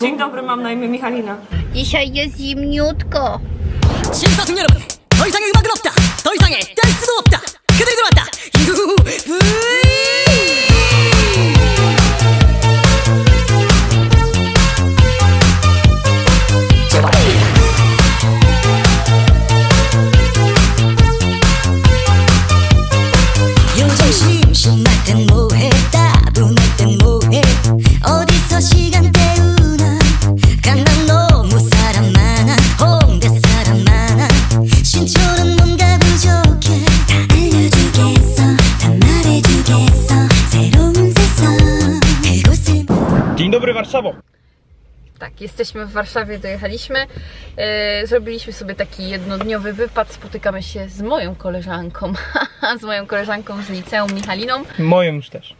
Dzień dobry, mam na imię Michalina. Dzisiaj jest zimniutko. Dzień dobry, Warszawo! Tak, jesteśmy w Warszawie, dojechaliśmy. Zrobiliśmy sobie taki jednodniowy wypad. Spotykamy się z moją koleżanką. Z moją koleżanką z liceum, Michaliną. Moją już też.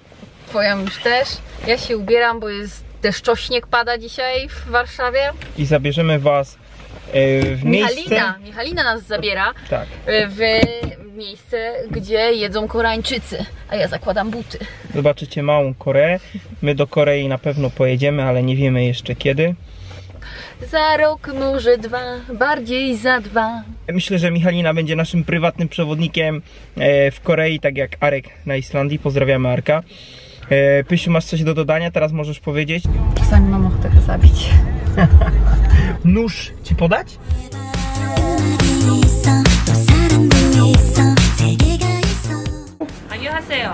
Twoją już też. Ja się ubieram, bo jest deszczośnieg, pada dzisiaj w Warszawie. I zabierzemy was w miejsce... Michalina nas zabiera, tak. W miejsce, gdzie jedzą Koreańczycy, a ja zakładam buty. Zobaczycie małą Koreę. My do Korei na pewno pojedziemy, ale nie wiemy jeszcze kiedy. Za rok, może dwa, bardziej za dwa. Myślę, że Michalina będzie naszym prywatnym przewodnikiem w Korei, tak jak Arek na Islandii. Pozdrawiamy Arka. Pysiu, masz coś do dodania? Teraz możesz powiedzieć. Czasami mam ochotę go zabić. Nóż ci podać?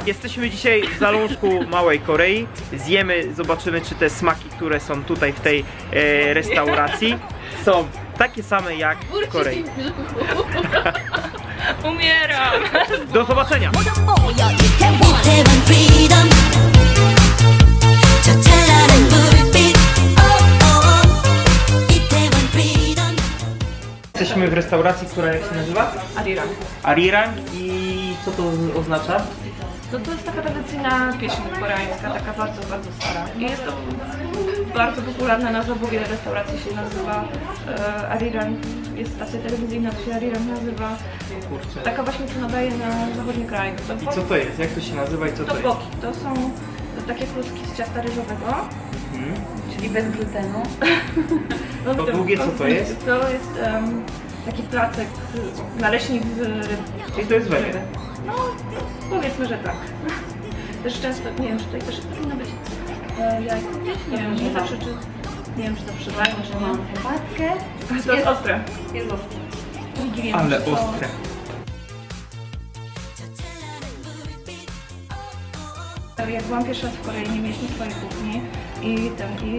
Jesteśmy dzisiaj w zalążku małej Korei. Zjemy, zobaczymy, czy te smaki, które są tutaj w tej restauracji, są takie same jak w Korei. Umieram! Do zobaczenia! Jesteśmy w restauracji, która jak się nazywa? Arirang. Arirang i co to oznacza? No to jest taka tradycyjna pieśń koreańska, taka bardzo, bardzo stara. I jest to bardzo popularna nazwa, bo wiele restauracji się nazywa Arirang. Jest stacja telewizyjna, to się Arirang nazywa. Kurczę. Taka właśnie co nadaje na zachodni kraj. I co to jest? Jak to się nazywa i co to jest? Tteokbokki. To są takie kluski z ciasta ryżowego. Czyli bez glutenu. No to długie co to jest? To jest taki placek, naleśnik z ryb. Czyli to jest wege? No, powiedzmy, że tak. Też często, nie wiem, czy tutaj też powinno być jajko. Nie wiem, nie zawsze, czy... Nie wiem, czy to przydaje, że mam herbatkę. To jest ostre. Jest ostre. Ale ostre. Jak byłam pierwszy raz w Korei, nie mieliśmy swojej kuchni i tam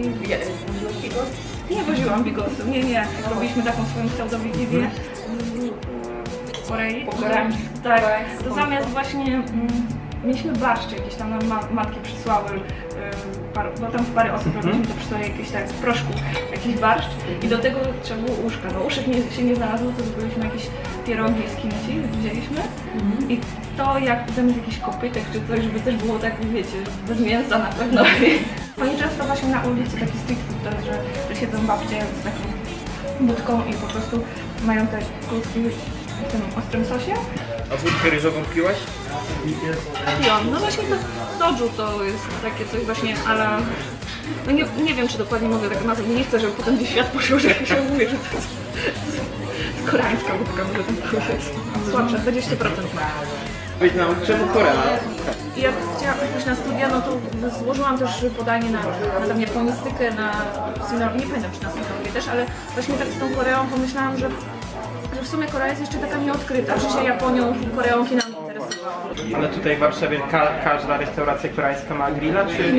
nie woziłam bigosów, nie. Robiliśmy taką swoją pseudowigiję w Korei. Tak, to zamiast właśnie mieliśmy barszcze jakieś tam, nam matki przysłały, bo tam w parę osób robiliśmy to przysłały jakieś tak, w proszku, jakiś barszcz i do tego trzeba było uszka. No uszek się nie znalazło, to zrobiliśmy jakieś pierogi z kimchi, wzięliśmy i to jak potem jakiś kopytek czy coś, żeby też było tak, wiecie, bez mięsa na pewno. Pani często właśnie na ulicy taki street food, to, że siedzą babcie z taką budką i po prostu mają te kluski w tym ostrym sosie. A budkę ryżową piłaś? Piłam. No właśnie to soju to jest takie coś właśnie, ale no nie wiem, czy dokładnie mogę tak nazwać, nie chcę, żeby potem gdzieś świat poszło, że się mówię, że to jest koreańska budka, może tak powiedzieć. Słabsza, 20%. Czemu Korea? Jak chciałam pójść na studia, no to złożyłam też podanie na tam japonistykę, na synologię, nie pamiętam czy na synologię też, ale właśnie tak z tą Koreą pomyślałam, że w sumie Korea jest jeszcze taka nieodkryta, że się Japonią, Koreą, Chinami interesowała. Ale tutaj w Warszawie każda restauracja koreańska ma grilla, czy...?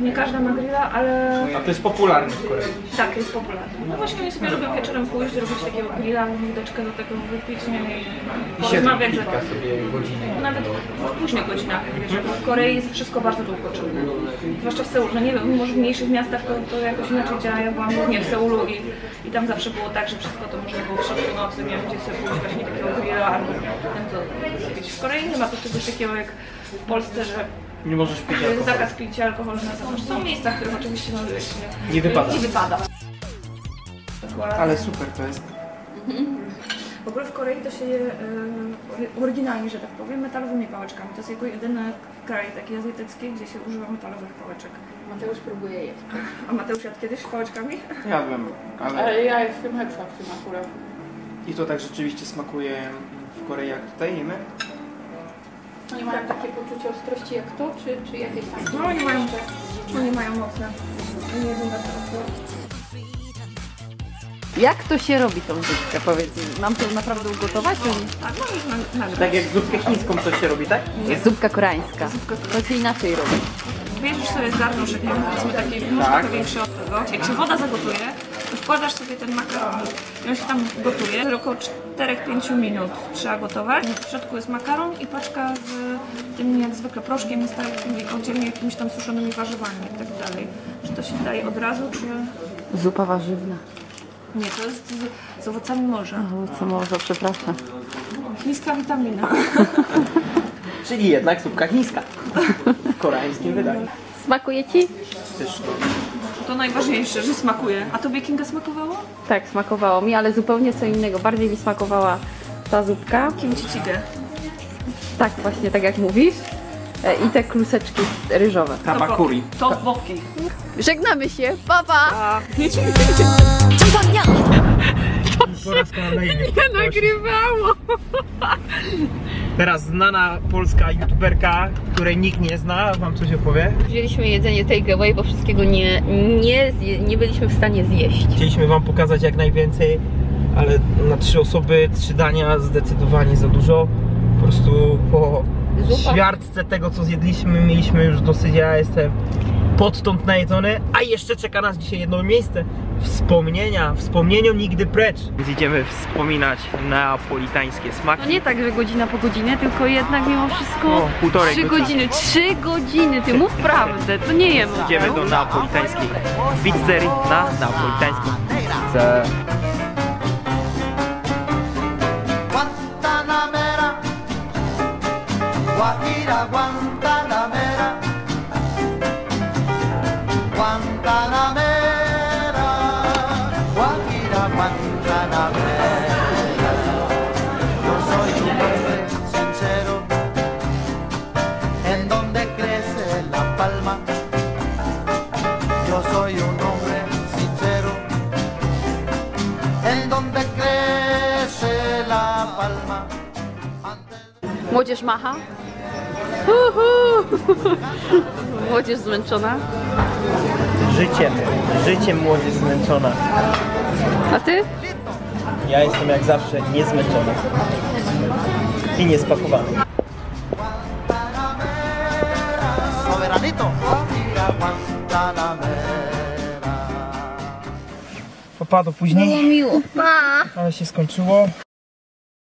Nie każda ma grilla, ale... A to jest popularne w Korei? Tak, jest popularne. No właśnie oni sobie lubią wieczorem pójść, robić takiego grilla, wódeczkę do tego wypić, i porozmawiać. I siedzą kilka sobie godziny. Nawet w późnych godzinach, bo w Korei jest wszystko bardzo długo czynne. Zwłaszcza w Seulu, no nie wiem, może w mniejszych miastach to jakoś inaczej działa, ja byłam głównie w Seulu i tam zawsze było tak, że wszystko to można było w środku nocy, nie wiem, gdzie sobie pójść właśnie takiego grilla, albo ten. W Korei nie ma czegoś takiego jak w Polsce, że nie możesz pić alkohol. Zakaz picia alkoholu na zewnątrz. Są miejsca, w których oczywiście nie wypada. Ale super to jest. W ogóle w Korei to się je oryginalnie, że tak powiem, metalowymi pałeczkami. To jest jako jedyny kraj taki azjatycki, gdzie się używa metalowych pałeczek. Mateusz próbuje jeść. A Mateusz jadł kiedyś pałeczkami? Jadłem, ale ja jestem lepsza w tym akurat. I to tak rzeczywiście smakuje w Korei jak tutaj jemy. Oni mają takie poczucie ostrości jak to, czy jakieś tam... No oni mają mocne. Nie wiem, jak to ostrości. Jak to się robi tą zupkę? Powiedz, mam to naprawdę ugotować? O, tak, możesz tak jak zupkę chińską to się robi, tak? Jest zupka koreańska. To się inaczej robi. Bierzesz sobie garnuszek, jak powiedzmy taki trochę większy od tego. Jak się woda zagotuje, to wkładasz sobie ten makaron i on się tam gotuje. Około 4-5 minut trzeba gotować. W środku jest makaron i paczka z tym jak zwykle proszkiem, z oddzielnie jakimiś tam suszonymi warzywami i tak dalej. Czy to się daje od razu, czy... Zupa warzywna. Nie, to jest z owocami morza. Owoce morza, przepraszam. Chińska witamina. Czyli jednak zupka chińska. W koreańskim wydaniu. Smakuje ci? Pyszne. To najważniejsze, że smakuje. A tobie, Kinga, smakowało? Tak, smakowało mi, ale zupełnie co innego. Bardziej mi smakowała ta zupka. Kimchi czigae. Tak właśnie, tak jak mówisz. I te kluseczki ryżowe. Tabakuri. Tteokbokki. Żegnamy się. Pa, pa! Nie nagrywało! Teraz znana polska youtuberka, której nikt nie zna, wam coś opowie. Wzięliśmy jedzenie takeaway, bo wszystkiego nie byliśmy w stanie zjeść. Chcieliśmy wam pokazać jak najwięcej, ale na 3 osoby, 3 dania zdecydowanie za dużo. Po prostu po ćwiartce tego co zjedliśmy mieliśmy już dosyć, ja jestem podtąd najedzony, a jeszcze czeka nas dzisiaj jedno miejsce. Wspomnienia, wspomnieniom nigdy precz. Idziemy wspominać neapolitańskie smaki. No nie tak, że godzina po godzinie, tylko jednak mimo wszystko o, 3 godziny, ty mów prawdę, to nie jemy. Idziemy do neapolitańskiej pizzerii na neapolitańskiej pizzerii. Młodzież macha. Młodzież zmęczona. Życiem. Życiem młodzież zmęczona. A ty? Ja jestem jak zawsze niezmęczony. I niespakowany. Pa, do później. Było miło. Pa. Ale się skończyło.